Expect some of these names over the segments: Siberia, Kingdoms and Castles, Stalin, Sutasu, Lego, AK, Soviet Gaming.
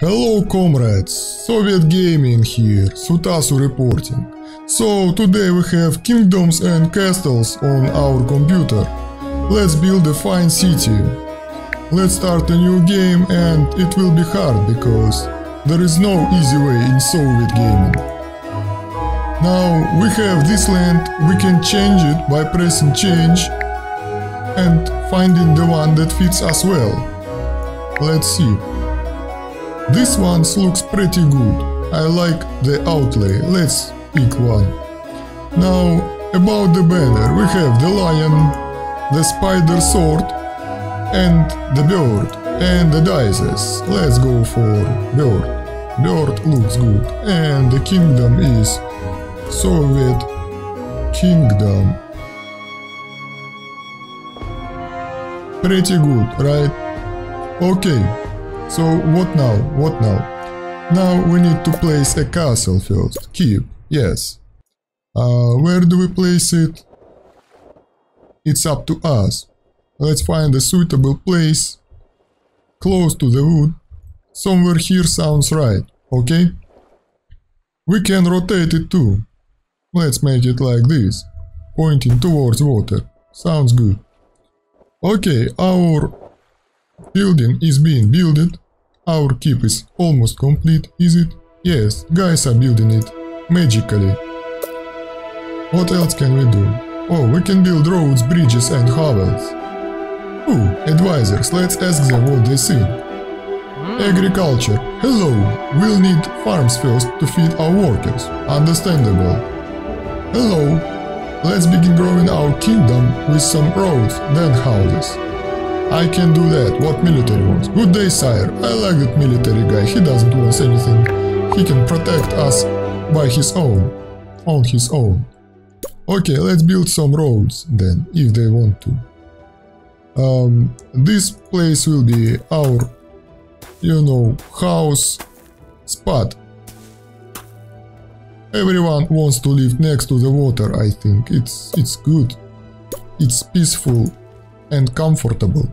Hello comrades, Soviet Gaming here, Sutasu reporting. So today we have Kingdoms and Castles on our computer. Let's build a fine city. Let's start a new game, and it will be hard because there is no easy way in Soviet gaming. Now we have this land, we can change it by pressing change and finding the one that fits us well. Let's see. This one looks pretty good. I like the outlay. Let's pick one. Now, about the banner, we have the lion, the spider sword, and the bird, and the dices. Let's go for bird. Bird looks good. And the kingdom is Soviet Kingdom. Pretty good, right? Okay. So what now? What now? Now we need to place a castle first. Keep, yes. Where do we place it? It's up to us. Let's find a suitable place. Close to the wood. Somewhere here sounds right, okay? We can rotate it too. Let's make it like this. Pointing towards water. Sounds good. Okay, our building is being built. Our keep is almost complete, is it? Yes, guys are building it magically. What else can we do? Oh, we can build roads, bridges and harbors. Ooh, advisors, let's ask them what they think. Agriculture. Hello, we'll need farms first to feed our workers. Understandable. Hello, let's begin growing our kingdom with some roads, then houses. I can do that, what military wants. Good day, sire. I like that military guy, he doesn't want anything. He can protect us by his own. On his own. Okay, let's build some roads then, if they want to. This place will be our, house spot. Everyone wants to live next to the water, I think. It's good. It's peaceful and comfortable.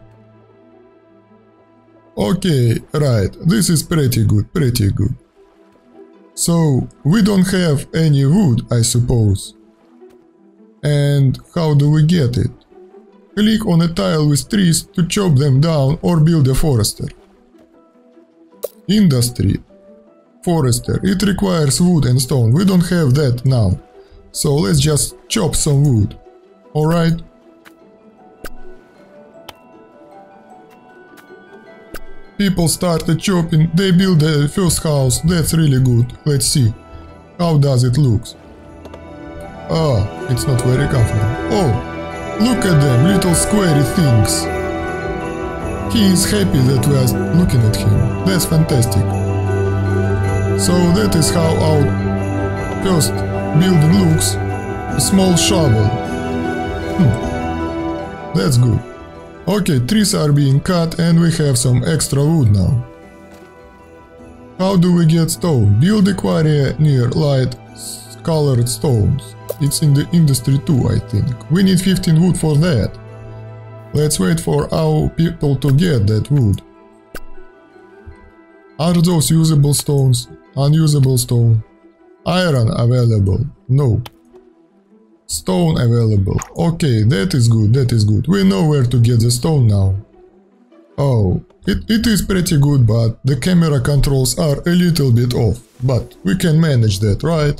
Okay, right, this is pretty good. So, we don't have any wood, I suppose. And how do we get it? Click on a tile with trees to chop them down or build a forester. Industry. Forester. It requires wood and stone. We don't have that now. So, let's just chop some wood. Alright. People started chopping, they built their first house, that's really good. Let's see, how does it look? Ah, it's not very comfortable. Oh, look at them, little squarey things. He is happy that we are looking at him, that's fantastic. So that is how our first building looks. A small shovel. That's good. Okay, trees are being cut and we have some extra wood now. How do we get stone? Build a quarry near light-colored stones. It's in the industry too, I think. We need 15 wood for that. Let's wait for our people to get that wood. Are those usable stones? Unusable stone. Iron available? No. Stone available. Okay, that is good. We know where to get the stone now. Oh, it is pretty good, but the camera controls are a little bit off. But we can manage that, right?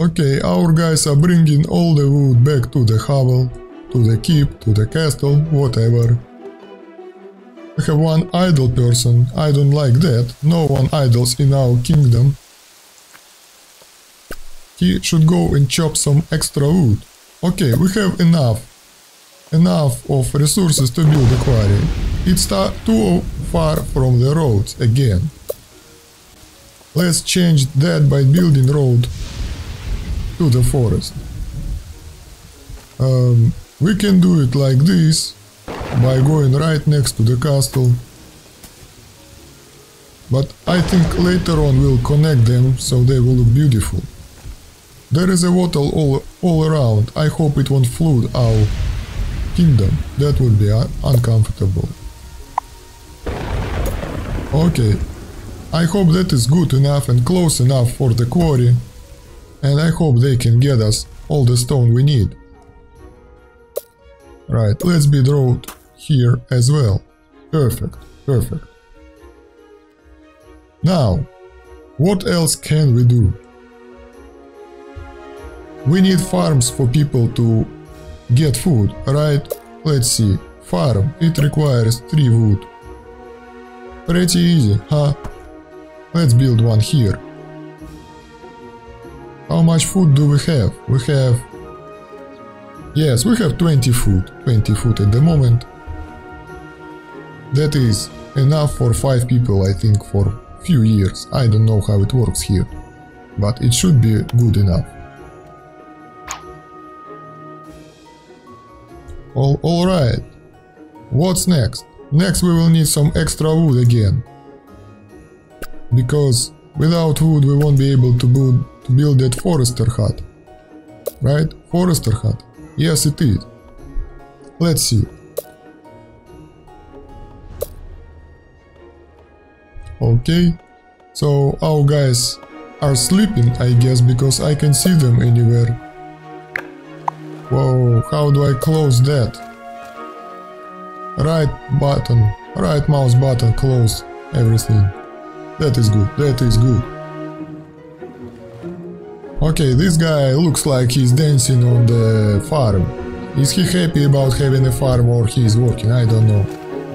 Okay, our guys are bringing all the wood back to the hovel, to the keep, to the castle, whatever. We have one idle person. I don't like that. No one idles in our kingdom. He should go and chop some extra wood. Okay, we have enough of resources to build a quarry. It's too far from the roads again. Let's change that by building road to the forest. We can do it like this, by going right next to the castle. But I think later on we'll connect them, so they will look beautiful. There is a water all around. I hope it won't flood our kingdom. That would be uncomfortable. Okay. I hope that is good enough and close enough for the quarry. And I hope they can get us all the stone we need. Right, let's build road here as well. Perfect, perfect. Now, what else can we do? We need farms for people to get food, right? Let's see. Farm. It requires 3 wood. Pretty easy, huh? Let's build one here. How much food do we have? We have... Yes, we have 20 food. 20 food at the moment. That is enough for 5 people, I think, for a few years. I don't know how it works here, but it should be good enough. All right. What's next? Next we will need some extra wood again. Because without wood we won't be able to build that forester hut. Right? Forester hut? Yes, it is. Let's see. Okay. So our guys are sleeping, I guess, because I can see them anywhere. Whoa, how do I close that? Right button, right mouse button, close everything. That is good, that is good. Okay, this guy looks like he's dancing on the farm. Is he happy about having a farm or he's working? I don't know.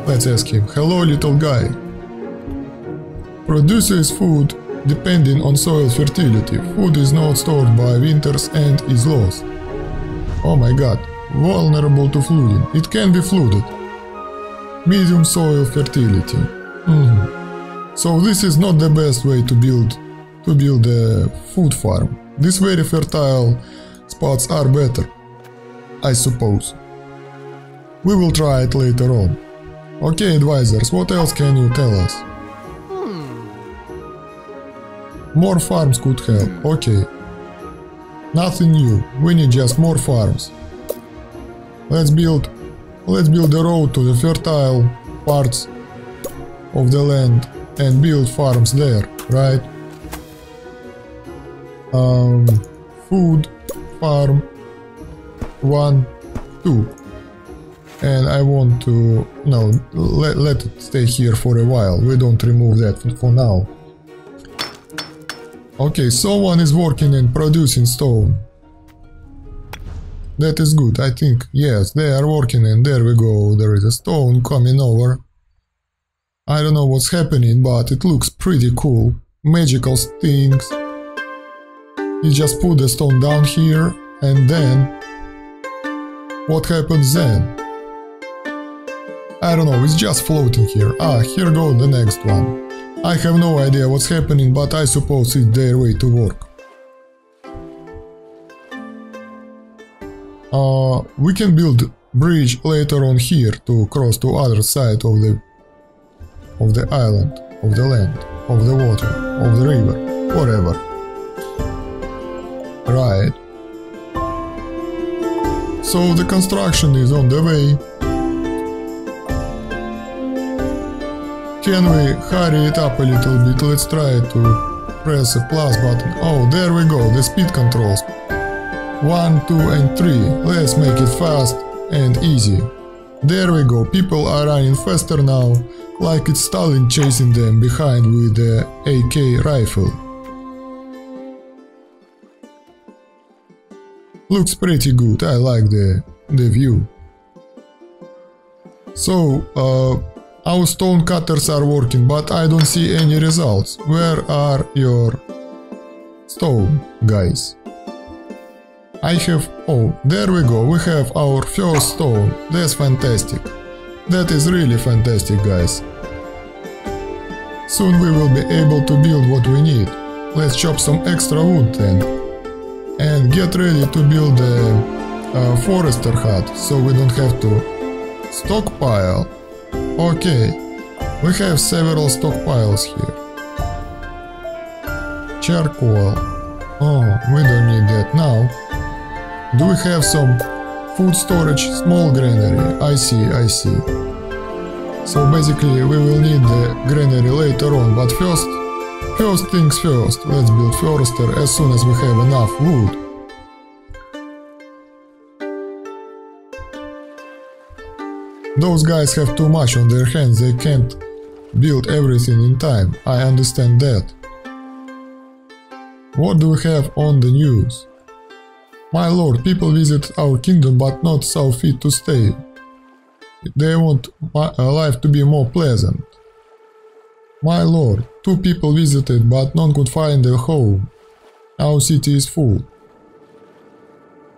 Let's ask him. Hello, little guy. Produces food depending on soil fertility. Food is not stored by winters and is lost. Oh my god, vulnerable to flooding. It can be flooded. Medium soil fertility. So this is not the best way to build a food farm. These very fertile spots are better, I suppose. We will try it later on. Okay, advisors, what else can you tell us? More farms could help. Okay. Nothing new, we need just more farms. Let's build a road to the fertile parts of the land and build farms there, right? Food, farm, 1, 2. And I want to, no, let it stay here for a while, we don't remove that for now. Okay, someone is working and producing stone. That is good, I think. Yes, they are working and there we go. There is a stone coming over. I don't know what's happening, but it looks pretty cool. Magical things. You just put the stone down here and then... What happens then? I don't know, it's just floating here. Ah, here goes the next one. I have no idea what's happening, but I suppose it's their way to work. We can build bridge later on here to cross to other side of the island, of the land, of the water, of the river, whatever. Right. So the construction is on the way. Can we hurry it up a little bit? Let's try to press a plus button. Oh, there we go, the speed controls. 1, 2, and 3. Let's make it fast and easy. There we go, people are running faster now, like it's Stalin chasing them behind with the AK rifle. Looks pretty good, I like the view. So, our stone cutters are working, but I don't see any results. Where are your stone, guys? I have... Oh, there we go. We have our first stone. That's fantastic. That is really fantastic, guys. Soon we will be able to build what we need. Let's chop some extra wood then. And get ready to build a forester hut, so we don't have to stockpile. Okay, we have several stockpiles here. Charcoal. Oh, we don't need that now. Do we have some food storage? Small granary. I see, I see. So basically we will need the granary later on, but first things first, let's build forester as soon as we have enough wood. Those guys have too much on their hands, they can't build everything in time, I understand that. What do we have on the news? My lord, people visit our kingdom but not so fit to stay. They want life to be more pleasant. My lord, two people visited but none could find a home. Our city is full.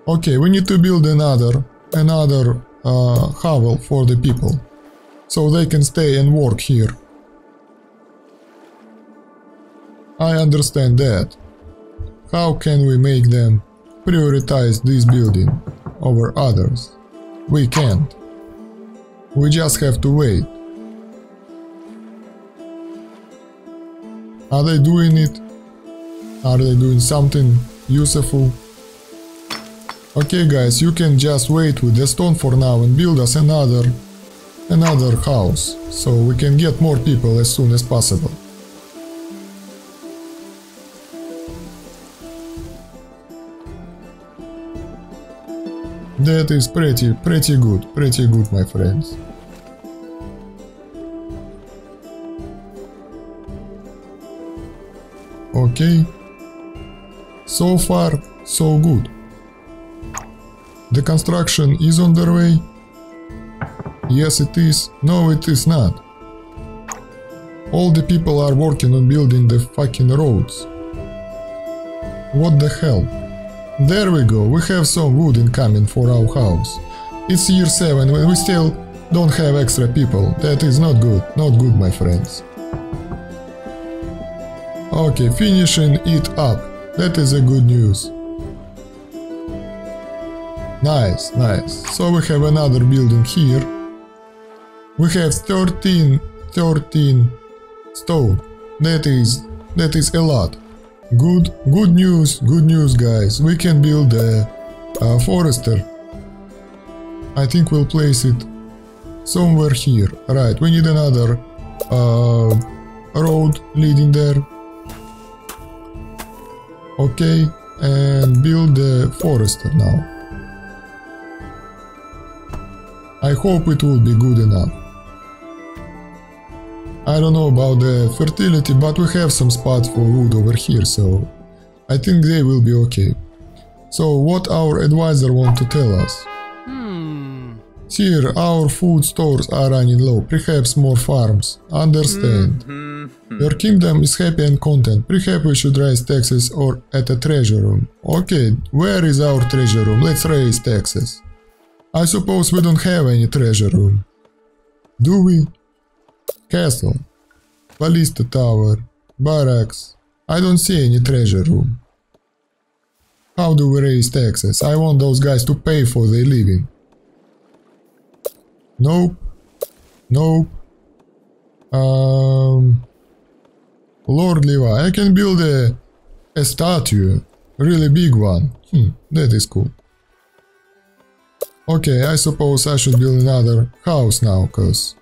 Okay, we need to build another hovel for the people, so they can stay and work here. I understand that. How can we make them prioritize this building over others? We can't. We just have to wait. Are they doing it? Are they doing something useful? Okay guys, you can just wait with the stone for now and build us another house, so we can get more people as soon as possible. That is pretty good, my friends. Okay. So far, so good. The construction is on their way. Yes, it is. No, it is not. All the people are working on building the fucking roads. What the hell? There we go, we have some wood incoming for our house. It's year 7 and we still don't have extra people. That is not good, not good, my friends. Okay, finishing it up. That is a good news. Nice, nice. So we have another building here. We have 13 stone. That is a lot. Good news, guys. We can build a forester. I think we'll place it somewhere here. Right, we need another road leading there. Okay, and build the forester now. I hope it will be good enough. I don't know about the fertility, but we have some spots for wood over here, so I think they will be okay. So what our advisor want to tell us? Sir, our food stores are running low, perhaps more farms. Understand. Your kingdom is happy and content. Perhaps we should raise taxes or at a treasure room. Okay, where is our treasure room? Let's raise taxes. I suppose we don't have any treasure room. Do we? Castle, ballista tower, barracks. I don't see any treasure room. How do we raise taxes? I want those guys to pay for their living. Nope. Nope. Lord Levi, I can build a statue. Really big one. That is cool. Okay, I suppose I should build another house now, because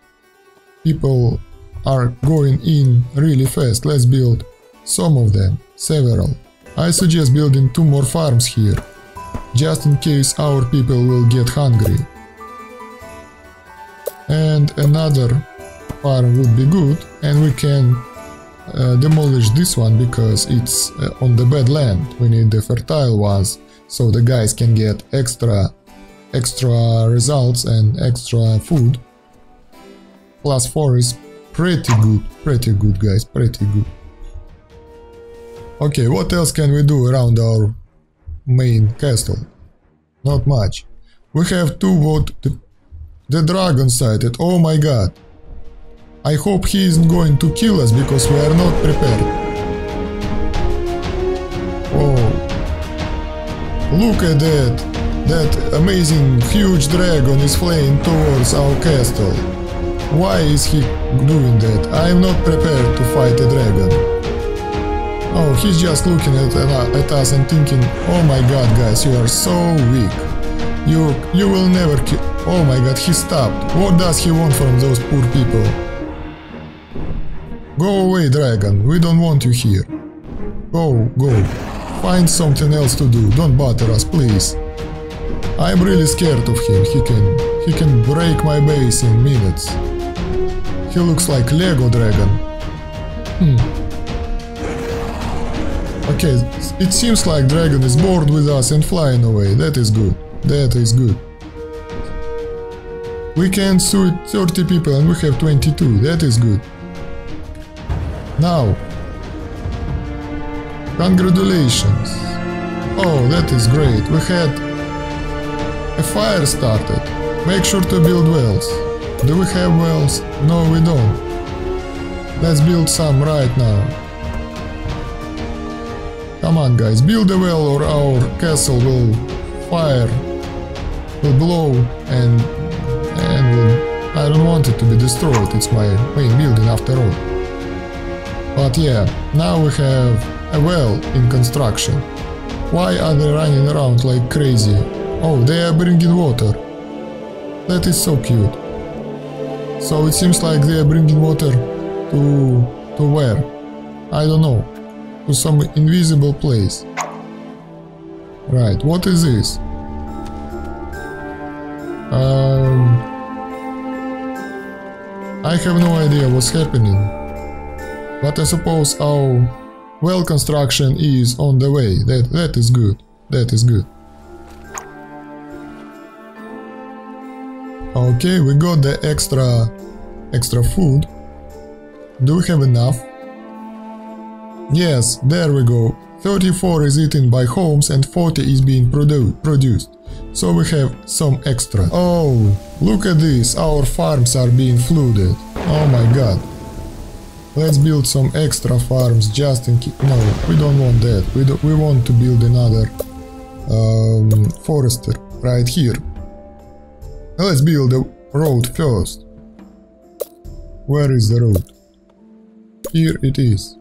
people are going in really fast. Let's build some of them, several. I suggest building 2 more farms here, just in case our people will get hungry. And another farm would be good, and we can demolish this one because it's on the bad land. We need the fertile ones, so the guys can get extra results and extra food. Plus 4 is pretty good, guys, pretty good. Okay, what else can we do around our main castle? Not much. We have to vote the dragon sighted. Oh my god. I hope he isn't going to kill us because we are not prepared. Oh. Look at that. That amazing huge dragon is flying towards our castle. Why is he doing that? I am not prepared to fight a dragon. Oh, he's just looking at us and thinking, oh my god, guys, you are so weak. You will never kill. Oh my god, he stopped. What does he want from those poor people? Go away, dragon. We don't want you here. Go. Find something else to do. Don't bother us, please. I'm really scared of him. He can break my base in minutes. He looks like Lego dragon. Okay, it seems like dragon is bored with us and flying away. That is good. We can suit 30 people and we have 22. That is good. Now. Congratulations. Oh, that is great. We had a fire started. Make sure to build wells. Do we have wells? No, we don't. Let's build some right now. Come on, guys. Build a well or our castle will fire. Will blow and I don't want it to be destroyed. It's my main building after all. But yeah, now we have a well in construction. Why are they running around like crazy? Oh, they are bringing water. That is so cute. So it seems like they are bringing water to where? I don't know. To some invisible place. Right, what is this? I have no idea what's happening. But I suppose our well construction is on the way. That is good. Okay, we got the extra food. Do we have enough? Yes, there we go. 34 is eaten by homes and 40 is being produced. So we have some extra. Oh, look at this. Our farms are being flooded. Oh my god. Let's build some extra farms just in case. No, we don't want that. We want to build another forester right here. Let's build a road first. Where is the road? Here it is.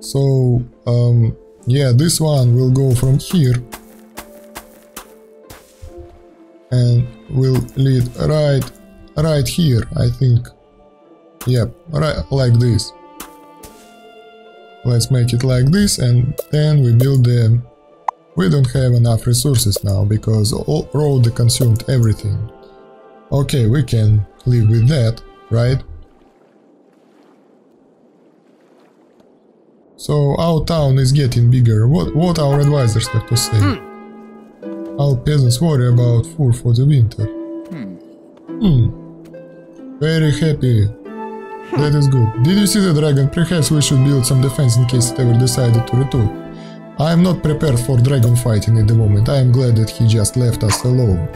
So, yeah, this one will go from here and will lead right here, I think. Yep, right, like this. Let's make it like this, and then we build the... We don't have enough resources now, because all road consumed everything. Okay, we can live with that, right? So our town is getting bigger. What our advisors have to say? Our peasants worry about food for the winter. Very happy. That is good. Did you see the dragon? Perhaps we should build some defense in case it ever decided to retreat. I am not prepared for dragon fighting at the moment. I am glad that he just left us alone.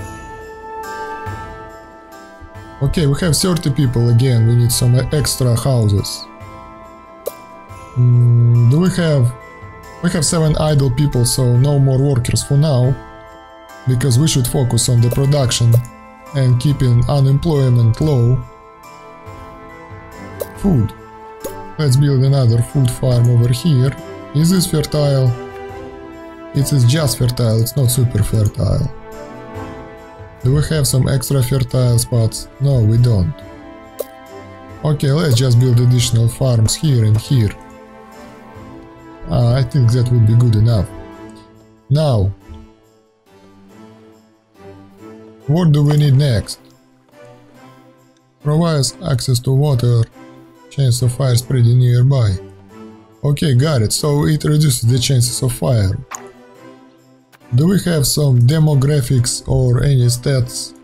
Okay, we have 30 people again. We need some extra houses. Do we have... We have 7 idle people, so no more workers for now. Because we should focus on the production and keeping unemployment low. Food. Let's build another food farm over here. Is this fertile? It is just fertile, it's not super fertile. Do we have some extra fertile spots? No, we don't. Okay, let's just build additional farms here and here. I think that would be good enough. Now, what do we need next? Provides access to water, chance of fire spreading nearby. Okay, got it, so it reduces the chances of fire. Do we have some demographics or any stats?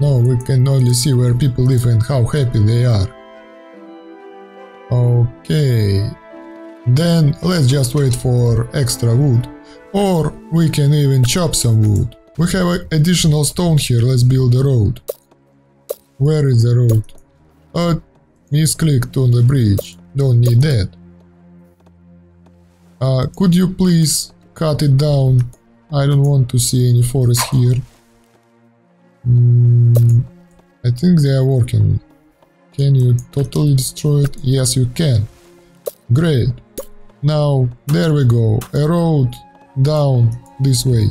No, we can only see where people live and how happy they are. Okay... Then let's just wait for extra wood, or we can even chop some wood. We have additional stone here. Let's build a road. Where is the road? Misclicked on the bridge. Don't need that. Could you please cut it down? I don't want to see any forest here. I think they are working. Can you totally destroy it? Yes, you can. Great. Now, there we go, a road down this way.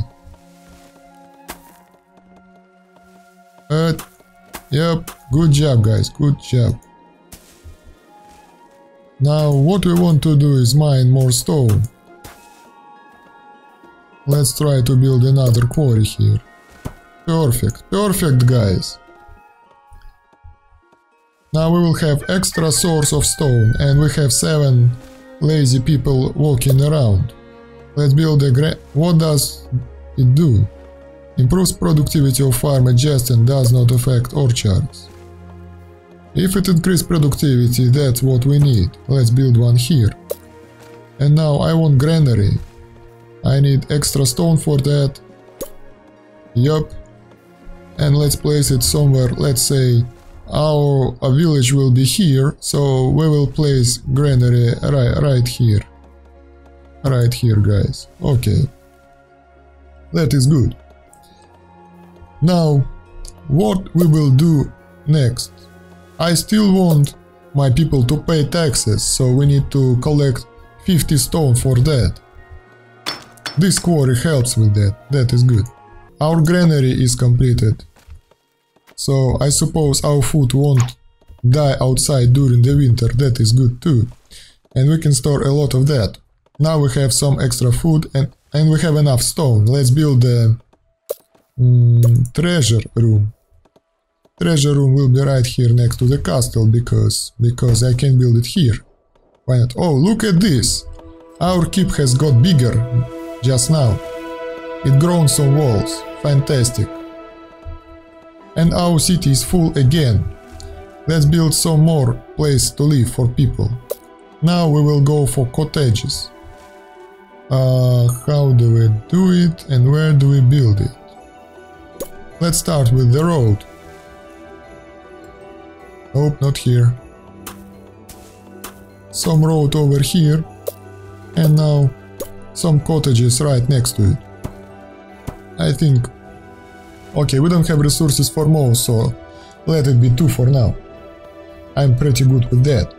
Yep, good job guys, good job. Now what we want to do is mine more stone. Let's try to build another quarry here. Perfect, perfect guys. Now we will have extra source of stone and we have 7 lazy people walking around. Let's build a what does it do? Improves productivity of farm adjust and does not affect orchards. If it increases productivity, that's what we need. Let's build one here. And now I want granary. I need extra stone for that. Yup. And let's place it somewhere. Let's say our village will be here, so we will place granary right here. Right here, guys. Okay. That is good. Now, what we will do next? I still want my people to pay taxes, so we need to collect 50 stone for that. This quarry helps with that, that is good. Our granary is completed. So I suppose our food won't die outside during the winter, that is good too. And we can store a lot of that. Now we have some extra food and we have enough stone. Let's build the treasure room. Treasure room will be right here next to the castle because I can build it here. Why not? Oh, look at this! Our keep has got bigger just now. It grown some walls. Fantastic. And our city is full again. Let's build some more place to live for people. Now we will go for cottages. How do we do it and where do we build it? Let's start with the road. Nope, not here. Some road over here. And now some cottages right next to it. I think... Okay, we don't have resources for more, so let it be 2 for now. I'm pretty good with that.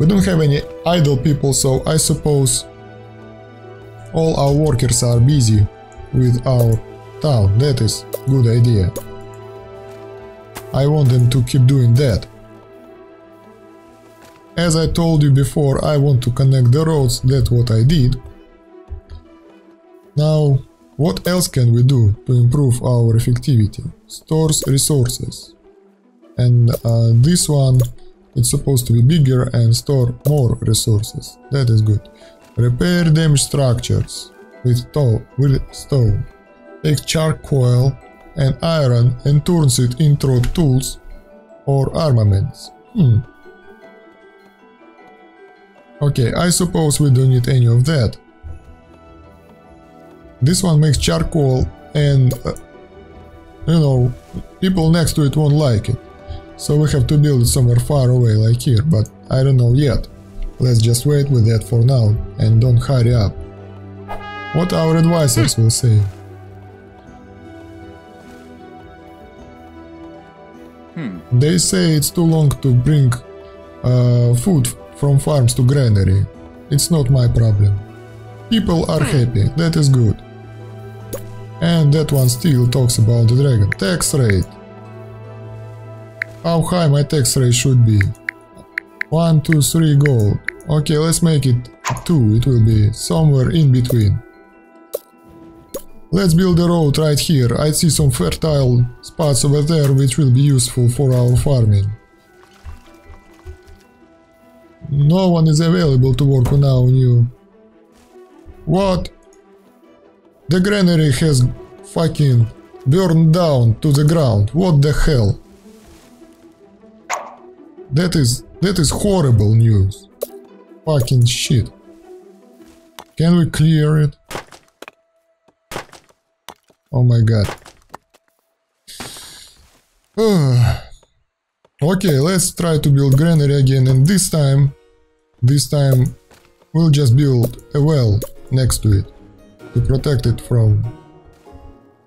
We don't have any idle people, so I suppose all our workers are busy with our town. That is a good idea. I want them to keep doing that. As I told you before, I want to connect the roads, that's what I did. Now, what else can we do to improve our effectivity? Stores resources. And this one, it's supposed to be bigger and store more resources. That is good. Repair damaged structures with stone. Take charcoal and iron and turns it into tools or armaments. Okay, I suppose we don't need any of that. This one makes charcoal and, you know, people next to it won't like it. So we have to build it somewhere far away like here, but I don't know yet. Let's just wait with that for now and don't hurry up. What our advisors will say. They say it's too long to bring food from farms to granary. It's not my problem. People are happy, that is good. And that one still talks about the dragon. Tax rate. How high my tax rate should be? 1, 2, 3 gold. Okay, let's make it 2. It will be somewhere in between. Let's build a road right here. I see some fertile spots over there which will be useful for our farming. No one is available to work on our new... What? The granary has fucking burned down to the ground. What the hell? That is horrible news. Fucking shit. Can we clear it? Oh my god. Okay, let's try to build granary again, and this time we'll just build a well next to it to protect it from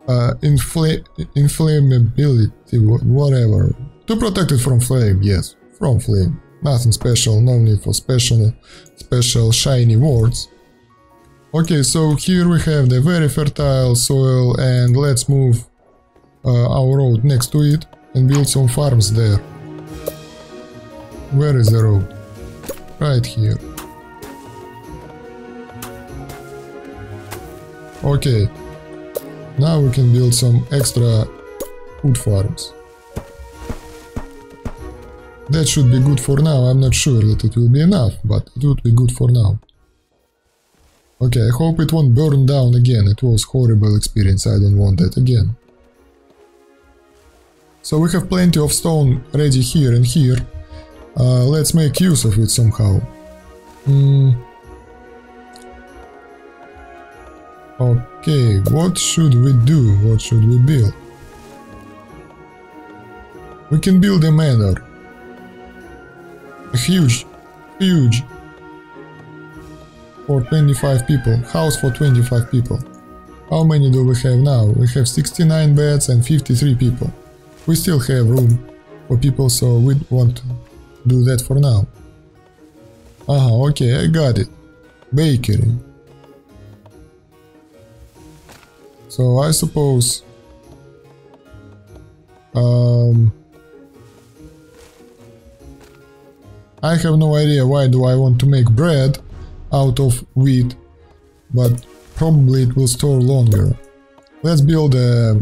inflammability, whatever. To protect it from flame, yes. From flame. Nothing special, no need for special shiny words. Okay, so here we have the very fertile soil and let's move our road next to it. and build some farms there. Where is the road? Right here. Okay. Now we can build some extra wood farms. That should be good for now. I'm not sure that it will be enough, but it would be good for now. Okay, I hope it won't burn down again. It was a horrible experience. I don't want that again. So we have plenty of stone ready here and here. Let's make use of it somehow. Okay, what should we do? What should we build? We can build a manor. A huge for 25 people, house for 25 people. How many do we have now? We have 69 beds and 53 people. We still have room for people, so we want to do that for now. Okay, I got it. Bakery. So I suppose I have no idea why do I want to make bread out of wheat, but probably it will store longer. Let's build a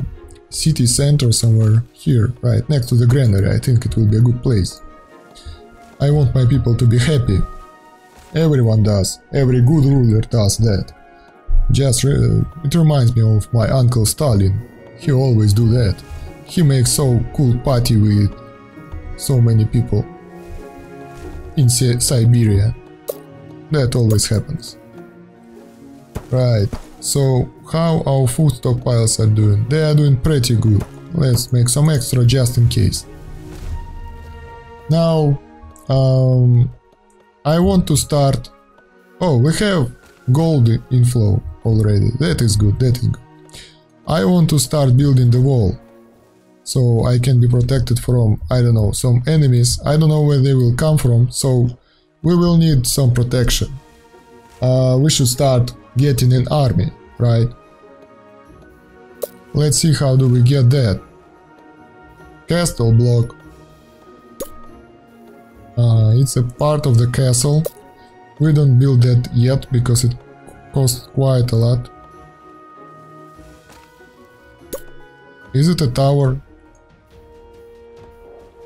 city center somewhere here, right next to the granary. I think it will be a good place. I want my people to be happy. Everyone does. Every good ruler does that. It reminds me of my uncle Stalin. He always do that. He makes so cool party with so many people in Siberia. That always happens. Right, so how our food stockpiles are doing? They are doing pretty good. Let's make some extra just in case. Now, I want to start... Oh, we have gold inflow already. That is good, that is good. I want to start building the wall, so I can be protected from, I don't know, some enemies. I don't know where they will come from, so we will need some protection. We should start getting an army, right? Let's see how do we get that. Castle block. It's a part of the castle. We don't build that yet because it costs quite a lot. Is it a tower?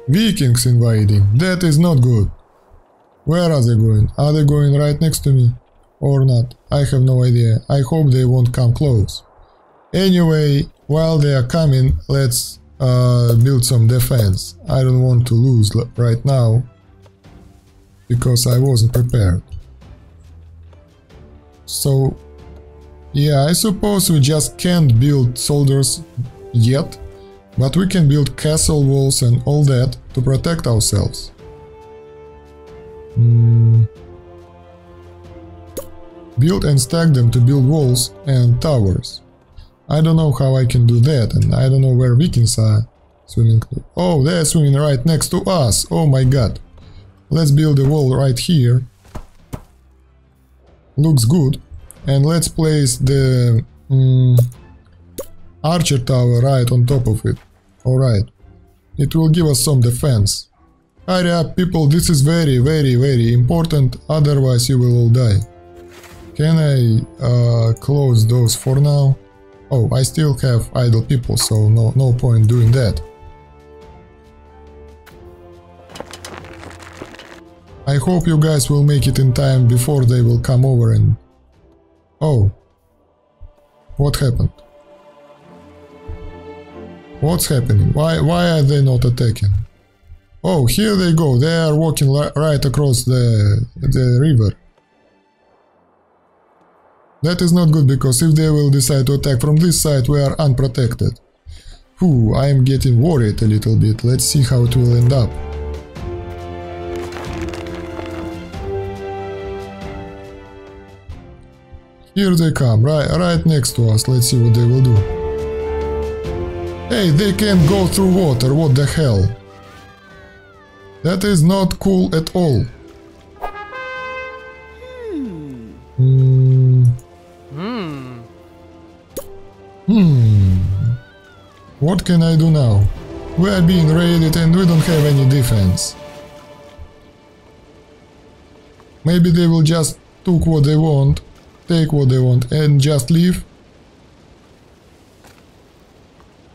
Vikings invading. That is not good. Where are they going? Are they going right next to me? Or not? I have no idea. I hope they won't come close. Anyway, while they are coming, let's build some defense. I don't want to lose right now, because I wasn't prepared. So, yeah, I suppose we just can't build soldiers yet, but we can build castle walls and all that to protect ourselves. Build and stack them to build walls and towers. I don't know how I can do that, and I don't know where Vikings are swimming. Oh, they're swimming right next to us. Oh my god. Let's build a wall right here. Looks good. And let's place the archer tower right on top of it. Alright. It will give us some defense. Hurry up, people. This is very, very, very important. Otherwise, you will all die. Can I close those for now? Oh, I still have idle people, so no point doing that. I hope you guys will make it in time before they will come over and... Oh. What happened? What's happening? Why are they not attacking? Oh, here they go. They are walking right across the river. That is not good, because if they will decide to attack from this side, we are unprotected. Whew, I am getting worried a little bit. Let's see how it will end up. Here they come, right next to us. Let's see what they will do. Hey, they can't go through water, what the hell? That is not cool at all. What can I do now? We are being raided and we don't have any defense. Maybe they will just take what they want and just leave.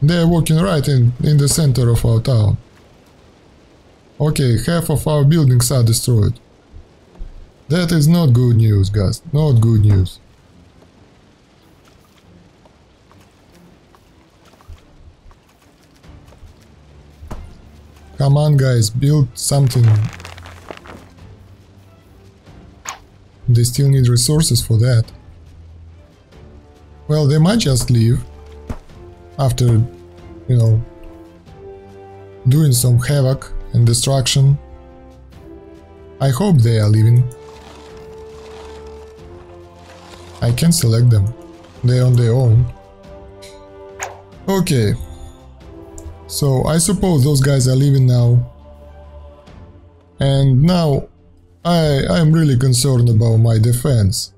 They are walking right in the center of our town. Okay, half of our buildings are destroyed. That is not good news, guys. Not good news. Come on, guys, build something. They still need resources for that. Well, they might just leave after, you know, doing some havoc and destruction. I hope they are leaving. I can select them. They're on their own. Okay. So I suppose those guys are leaving now. And now I'm really concerned about my defense.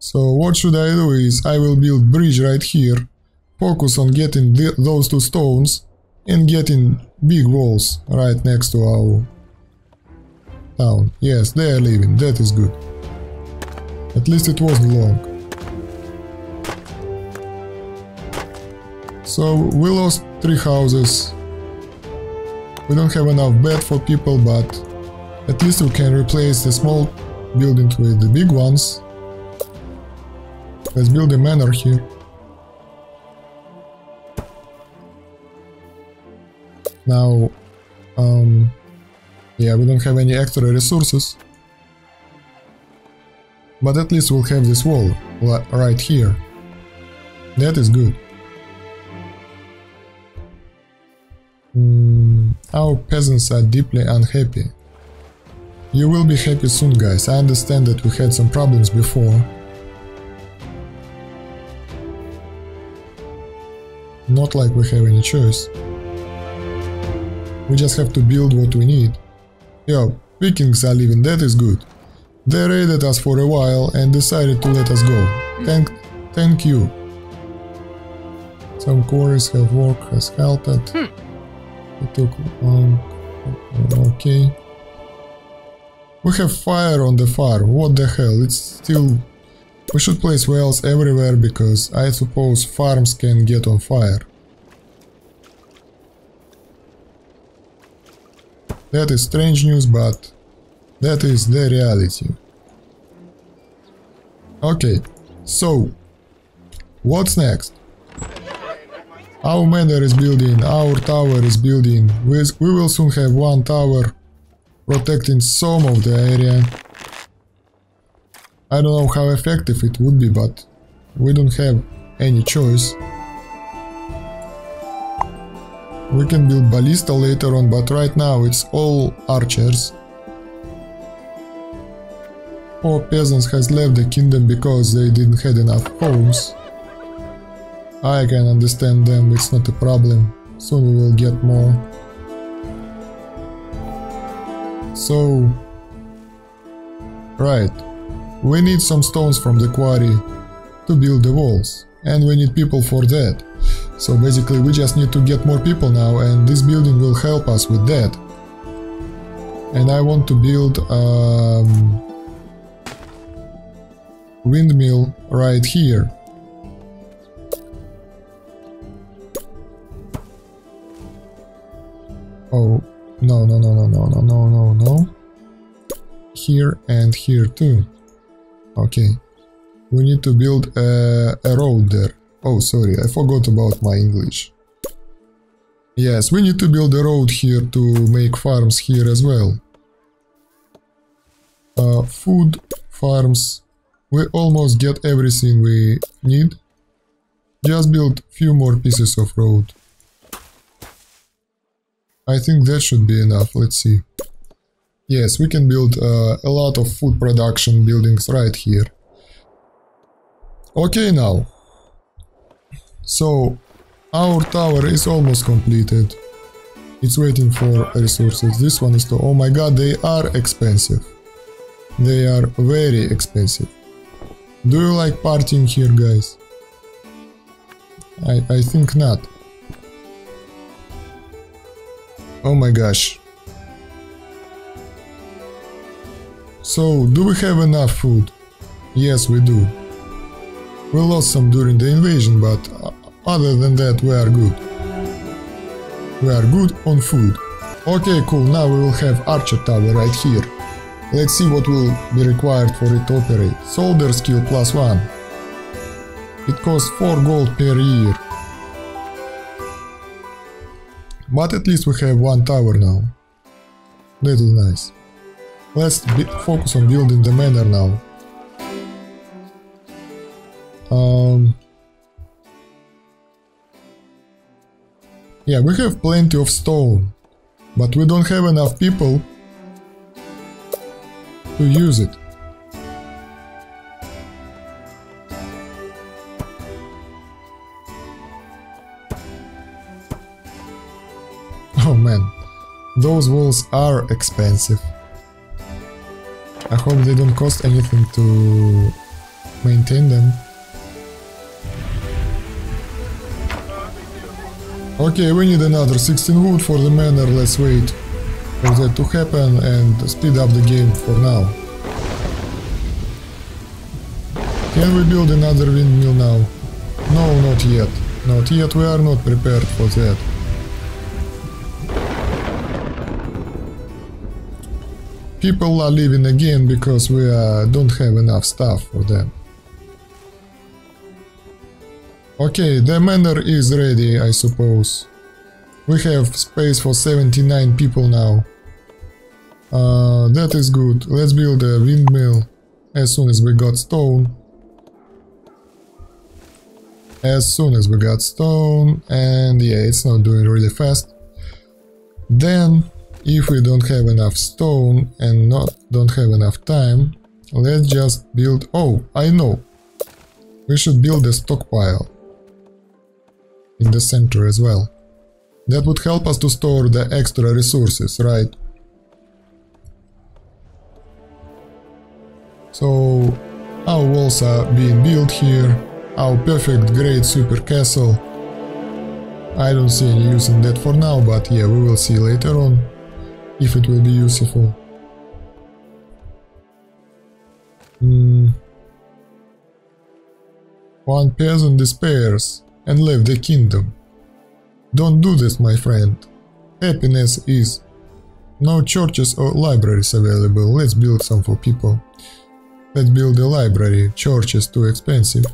So what should I do is I will build bridge right here. Focus on getting those two stones and getting big walls right next to our town. Yes, they are leaving. That is good. At least it wasn't long. So we lost 3 houses. We don't have enough bed for people, but at least we can replace the small buildings with the big ones. Let's build a manor here. Now, yeah, we don't have any extra resources, but at least we'll have this wall right here. That is good. Our peasants are deeply unhappy. You will be happy soon, guys. I understand that we had some problems before. Not like we have any choice. We just have to build what we need. Yeah, Vikings are leaving, that is good. They raided us for a while and decided to let us go. Thank you. Some quarries have work has halted. It took okay. We have fire on the farm. What the hell? It's still... We should place wells everywhere because I suppose farms can get on fire. That is strange news, but that is the reality. Okay, so what's next? Our manor is building, our tower is building. We will soon have one tower protecting some of the area. I don't know how effective it would be, but we don't have any choice. We can build ballista later on, but right now it's all archers. Poor peasants has left the kingdom because they didn't have enough homes. I can understand them, it's not a problem. Soon we will get more. So... Right. We need some stones from the quarry to build the walls. And we need people for that. So basically we just need to get more people now, and this building will help us with that. And I want to build a windmill right here. Oh, no. Here and here too. Okay. We need to build a road there. Oh, sorry, I forgot about my English. Yes, we need to build a road here to make farms here as well. Food, farms. We almost get everything we need. Just build few more pieces of road. I think that should be enough, let's see. Yes, we can build a lot of food production buildings right here. Okay, now. So, our tower is almost completed. It's waiting for resources. This one is to... Oh my god, they are expensive. They are very expensive. Do you like partying here, guys? I think not. Oh my gosh. So, do we have enough food? Yes, we do. We lost some during the invasion, but other than that we are good. We are good on food. Okay, cool, now we will have Archer Tower right here. Let's see what will be required for it to operate. Soldier skill +1. It costs 4 gold per year. But at least we have one tower now. That is nice. Let's focus on building the manor now. Yeah, we have plenty of stone, but we don't have enough people to use it. Oh man, those walls are expensive. I hope they don't cost anything to maintain them. Okay, we need another 16 wood for the manor. Let's wait for that to happen and speed up the game for now. Can we build another windmill now? No, not yet. Not yet, we are not prepared for that. People are leaving again because we don't have enough stuff for them. Okay, the manor is ready, I suppose. We have space for 79 people now. That is good. Let's build a windmill as soon as we got stone. As soon as we got stone, and yeah, it's not doing really fast. Then, if we don't have enough stone and don't have enough time, let's just build... Oh, I know! We should build a stockpile in the center as well. That would help us to store the extra resources, right? So, our walls are being built here, our perfect great super castle. I don't see any use in that for now, but yeah, we will see later on if it will be useful. One peasant despairs and left the kingdom. Don't do this, my friend. Happiness is. No churches or libraries available. Let's build some for people. Let's build a library. Church is too expensive.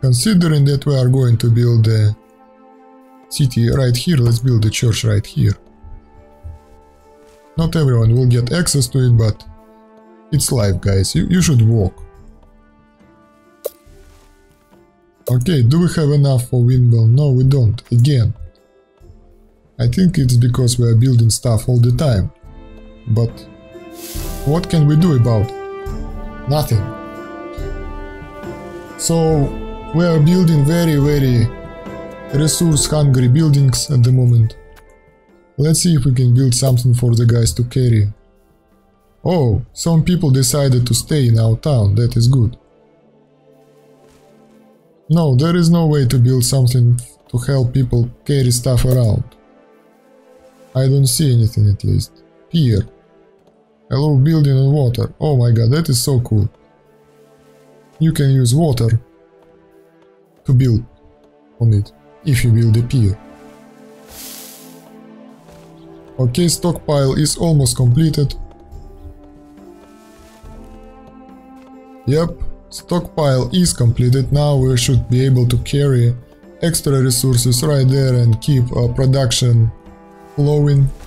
Considering that we are going to build a city right here, let's build a church right here. Not everyone will get access to it, but it's life, guys. You should walk. Okay, do we have enough for windmill? No, we don't. Again. I think it's because we are building stuff all the time. But what can we do about it? Nothing. So... we are building very resource-hungry buildings at the moment. Let's see if we can build something for the guys to carry. Oh, some people decided to stay in our town, that is good. No, there is no way to build something to help people carry stuff around. I don't see anything at least. Pier. Hello, building on water. Oh my god, that is so cool. You can use water to build on it, if you build a pier. Okay, stockpile is almost completed. Yep, stockpile is completed. Now we should be able to carry extra resources right there and keep our production flowing.